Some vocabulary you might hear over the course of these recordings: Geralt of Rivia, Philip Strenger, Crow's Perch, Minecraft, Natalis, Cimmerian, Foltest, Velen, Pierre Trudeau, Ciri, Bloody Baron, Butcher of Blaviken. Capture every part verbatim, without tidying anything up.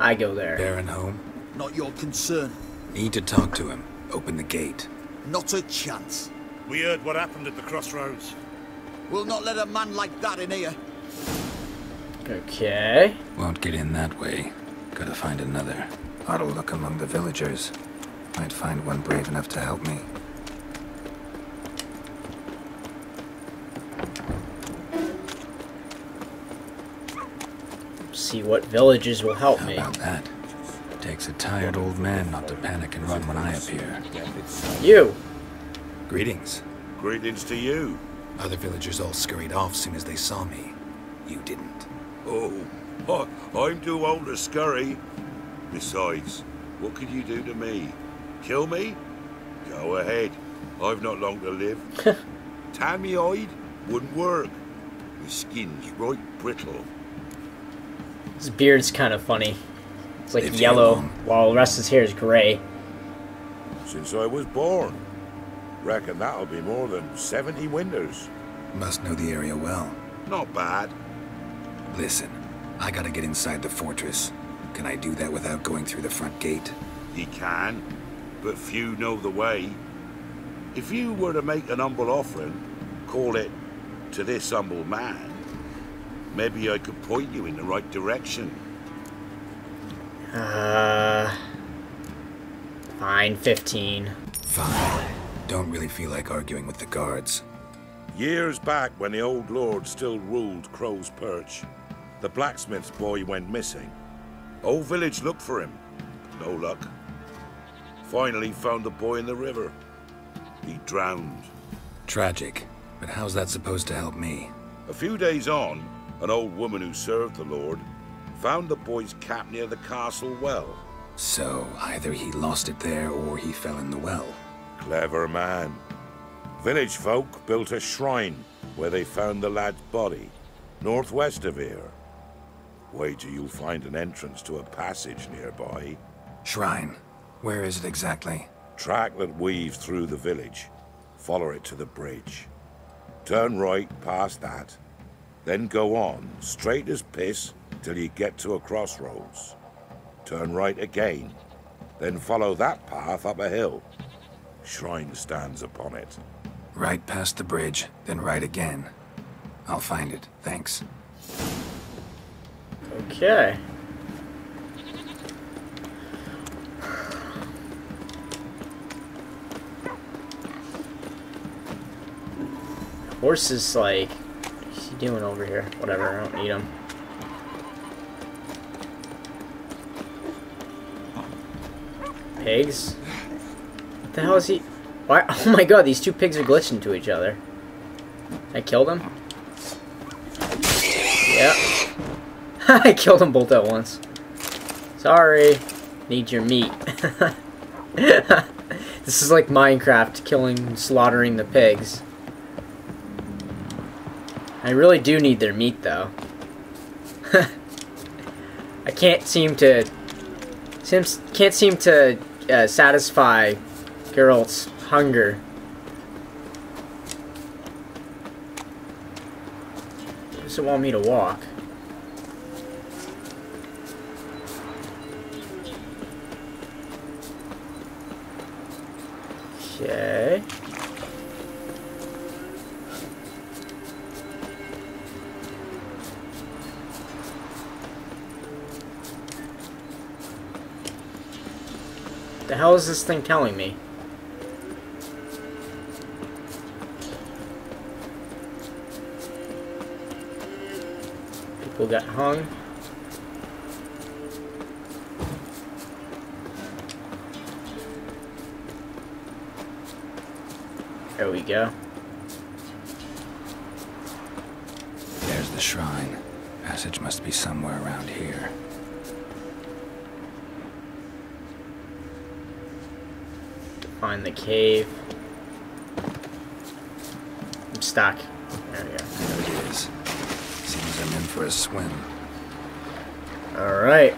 I go there. Baron home? Not your concern. Need to talk to him. Open the gate. Not a chance. We heard what happened at the crossroads. We'll not let a man like that in here. Okay. Won't get in that way. Gotta find another. Ought to look among the villagers. Might find one brave enough to help me. See what villages will help me. How about that? It takes a tired old man not to panic and run when I appear. You! Greetings. Greetings to you. Other villagers all scurried off soon as they saw me. You didn't. Oh, I, I'm too old to scurry. Besides, what could you do to me? Kill me? Go ahead. I've not long to live. Tammy-eyed wouldn't work. My skin's right brittle. His beard's kind of funny. It's like yellow, while the rest of his hair is gray. Since I was born. Reckon that'll be more than seventy winters. Must know the area well. Not bad. Listen, I gotta get inside the fortress. Can I do that without going through the front gate? You can, but few know the way. If you were to make an humble offering, call it to this humble man, maybe I could point you in the right direction. Uh... Fine, fifteen. Fine. Don't really feel like arguing with the guards. Years back, when the old lord still ruled Crow's Perch, the blacksmith's boy went missing. Old village looked for him. No luck. Finally found the boy in the river. He drowned. Tragic. But how's that supposed to help me? A few days on, an old woman who served the Lord found the boy's cap near the castle well. So either he lost it there or he fell in the well. Clever man. Village folk built a shrine where they found the lad's body, northwest of here. Wait till you'll find an entrance to a passage nearby. Shrine? Where is it exactly? Track that weaves through the village. Follow it to the bridge. Turn right past that. Then go on, straight as piss, till you get to a crossroads. Turn right again, then follow that path up a hill. Shrine stands upon it. Right past the bridge, then right again. I'll find it, thanks. Okay. Horse is like... doing over here? Whatever, I don't need them. Pigs? What the hell is he? Why? Oh my god, these two pigs are glitching to each other. I killed them? Yep. I killed them both at once. Sorry. Need your meat. This is like Minecraft, killing, slaughtering the pigs. I really do need their meat, though. I can't seem to can't seem to uh, satisfy Geralt's hunger. He doesn't want me to walk. Okay. The hell is this thing telling me? People got hung. There we go. There's the shrine. Passage must be somewhere around here. Find the cave. I'm stuck. There we go. There it is. Seems I'm in for a swim. Alright.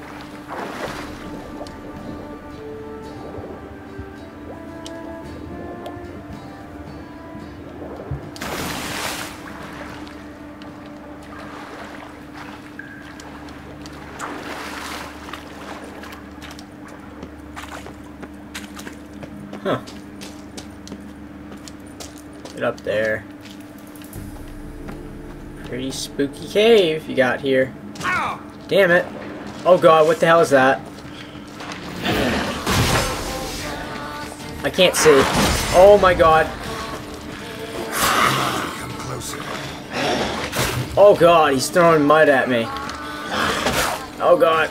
Huh. Get up there. Pretty spooky cave you got here. Ow! Damn it. Oh god, what the hell is that? I can't see. Oh my god. Come closer. Oh god, he's throwing mud at me. Oh god.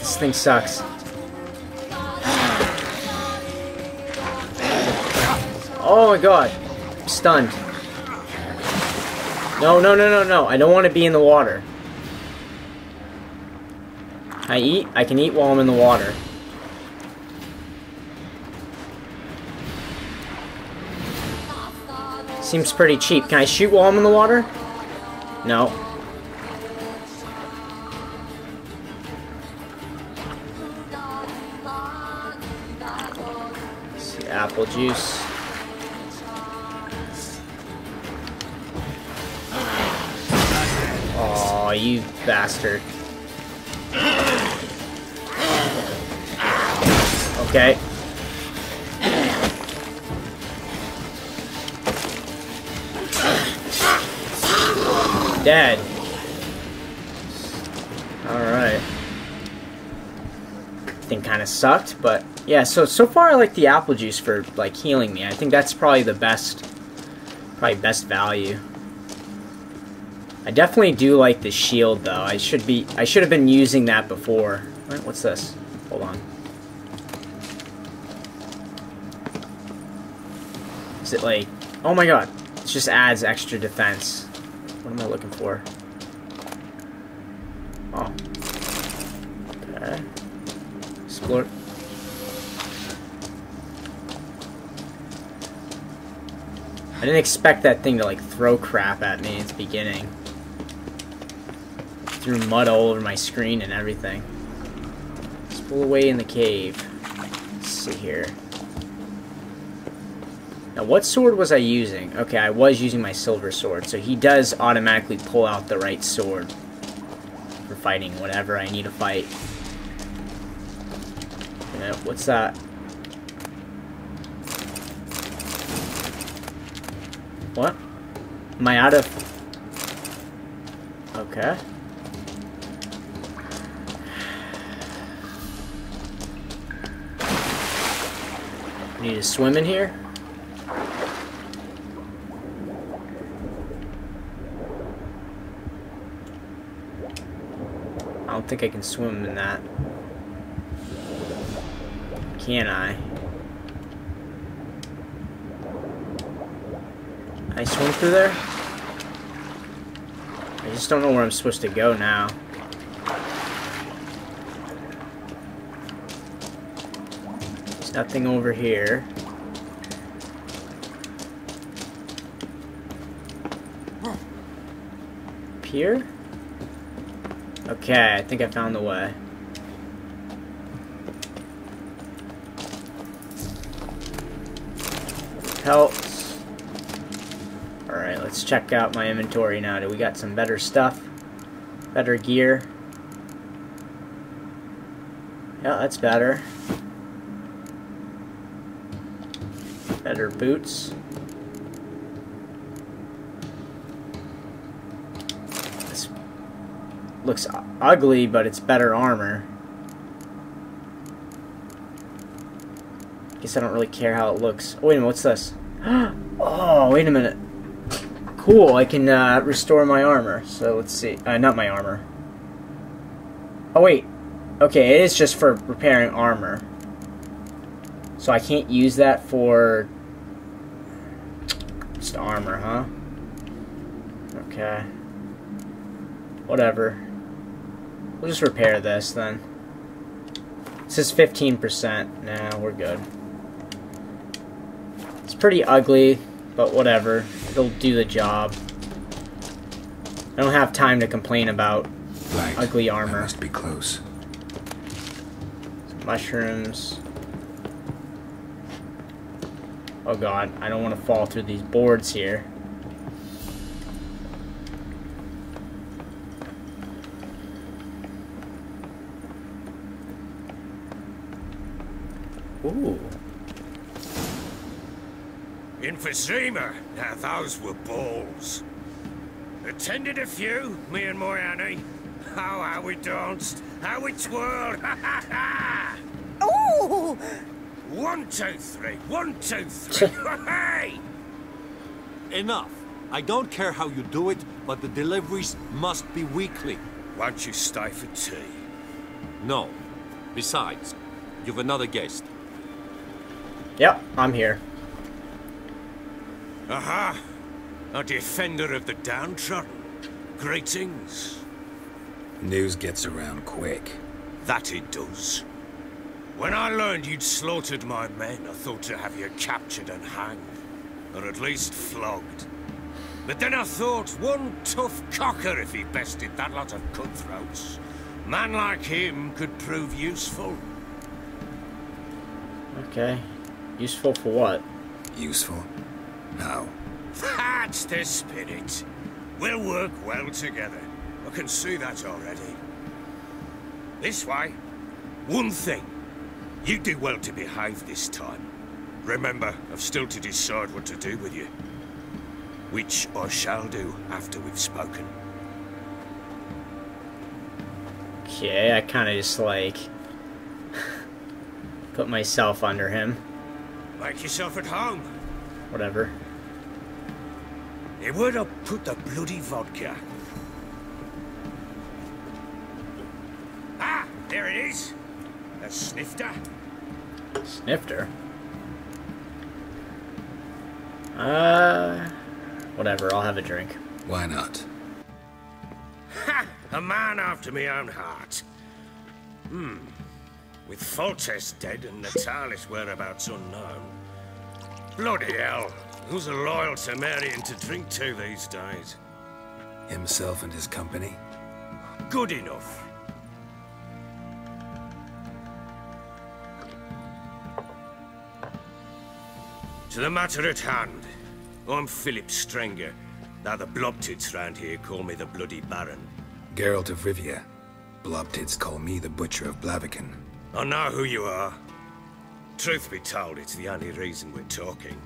this thing sucks. Oh my god. I'm stunned. No, no, no, no, no. I don't want to be in the water. I eat. I can eat while I'm in the water. Seems pretty cheap. Can I shoot while I'm in the water? No. Let's see, apple juice. Aw, you bastard. Okay. Dead. Alright. Thing kind of sucked, but yeah, so so far I like the apple juice for like healing me. I think that's probably the best probably best value. I definitely do like the shield though. I should be I should have been using that before. Alright, what's this? Hold on. Is it like... Oh my god. It just adds extra defense. What am I looking for? Oh. Okay. Explore. I didn't expect that thing to like throw crap at me at the beginning. It threw mud all over my screen and everything. Let's pull away in the cave. Let's see here. Now, what sword was I using? Okay, I was using my silver sword, so he does automatically pull out the right sword for fighting whatever I need to fight. Yeah, what's that? What? Am I out of... Okay. I need to swim in here? I don't think I can swim in that. Can I? Can I swim through there? I just don't know where I'm supposed to go now. There's nothing over here. Up here? Okay, I think I found the way. Pelts. Alright, let's check out my inventory now. Do we got some better stuff? Better gear? Yeah, that's better. Better boots. Looks ugly, but it's better armor. Guess I don't really care how it looks. Oh, wait a minute, what's this? Oh, wait a minute. Cool, I can uh, restore my armor. So let's see. Uh, not my armor. Oh, wait. Okay, it is just for repairing armor. So I can't use that for... just armor, huh? Okay. Whatever. We'll just repair this then. This is fifteen percent. Nah, we're good. It's pretty ugly, but whatever. It'll do the job. I don't have time to complain about Light. Ugly armor. I must be close. Some mushrooms. Oh god, I don't want to fall through these boards here. Ooh. Emphysema. Now those were balls. Attended a few, me and Moyani. Oh, how we danced, how we twirled. Ha ha ha! Ooh! One, two, three. One, two, three. Hey! Enough. I don't care how you do it, but the deliveries must be weekly. Won't you stay for tea? No. Besides, you've another guest. Yep, I'm here. Aha! A defender of the downtrodden. Greetings. News gets around quick. That it does. When I learned you'd slaughtered my men, I thought to have you captured and hanged, or at least flogged. But then I thought, one tough cocker if he bested that lot of cutthroats. Man like him could prove useful. Okay. Useful for what? Useful? No. That's the spirit. We'll work well together. I can see that already. This way. One thing. You do well to behave this time. Remember, I've still to decide what to do with you. Which I shall do after we've spoken. Okay, I kind of just like... put myself under him. Make yourself at home. Whatever. Hey, where'd I put the bloody vodka? Ah, there it is. A snifter? Snifter? Uh... Whatever, I'll have a drink. Why not? Ha! A man after my own heart. Hmm. With Foltest dead and Natalis whereabouts unknown. Bloody hell. Who's a loyal Cimmerian to drink to these days? Himself and his company? Good enough. To the matter at hand, I'm Philip Strenger, now the Blobtits round here call me the Bloody Baron. Geralt of Rivia, Blobtits call me the Butcher of Blaviken. I know who you are. Truth be told, it's the only reason we're talking.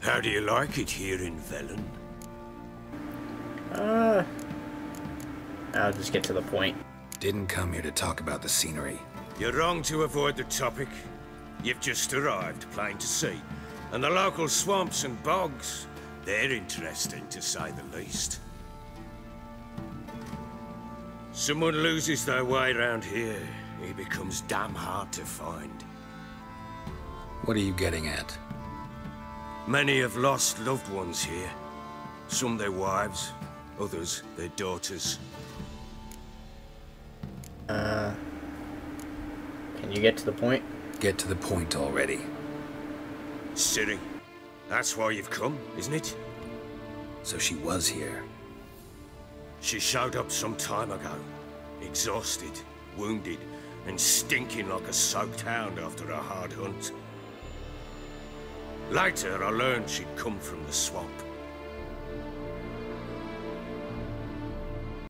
How do you like it here in Velen? Uh... I'll just get to the point. Didn't come here to talk about the scenery. You're wrong to avoid the topic. You've just arrived, plain to see. And the local swamps and bogs, they're interesting to say the least. Someone loses their way around here, he becomes damn hard to find. What are you getting at? Many have lost loved ones here. Some their wives, others their daughters. Uh... Can you get to the point? Get to the point already. Ciri, that's why you've come, isn't it? So she was here. She showed up some time ago. Exhausted, wounded, and stinking like a soaked hound after a hard hunt. Later, I learned she'd come from the swamp.